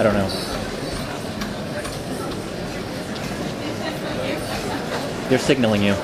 I don't know. They're signaling you.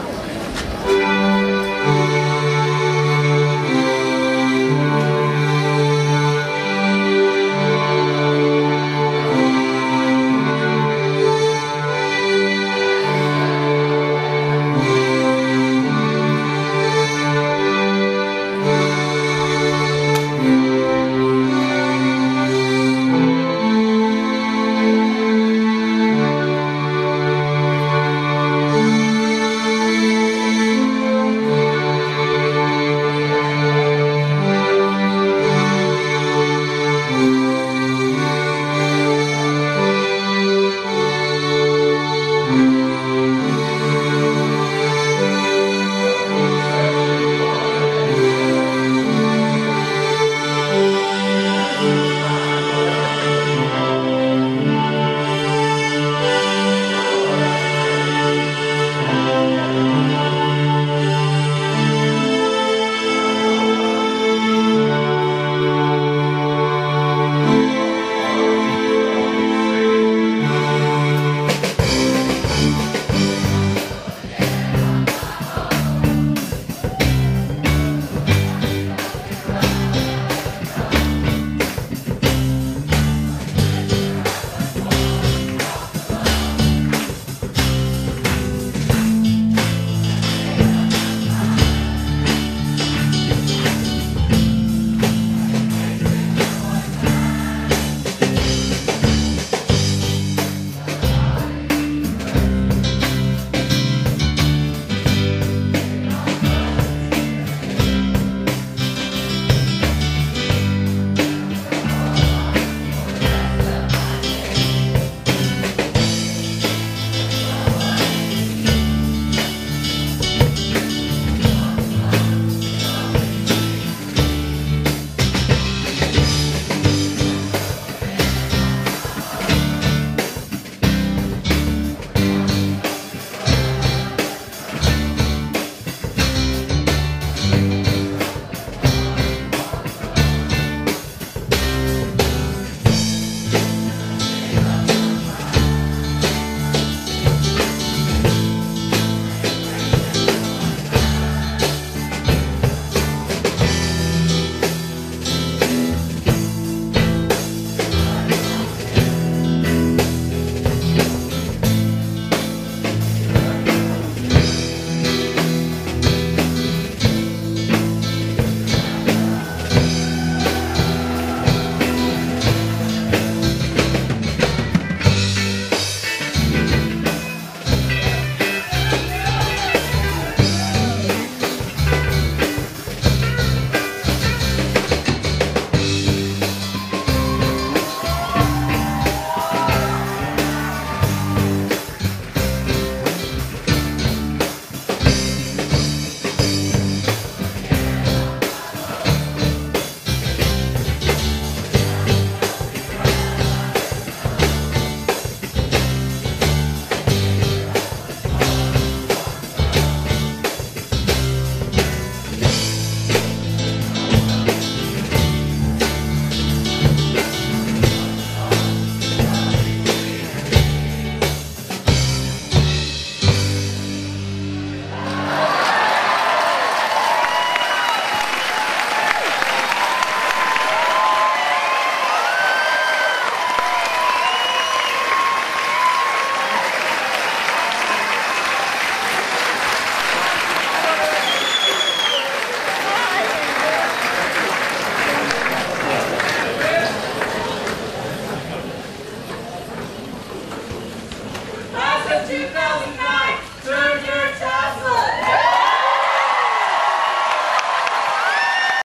$2,000